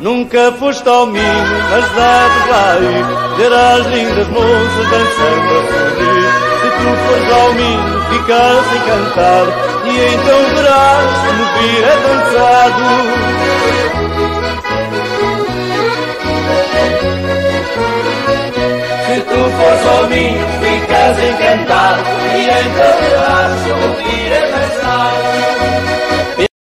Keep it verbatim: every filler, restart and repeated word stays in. Nunca foste ao Minho, mas vais lá ir ver as lindas moças dançando a sorrir. Se tu fores ao Minho, ficas encantado, e então verás como o fio é dançado. Se tu fores ao Minho, ficas encantado, e então verás como o fio é dançado.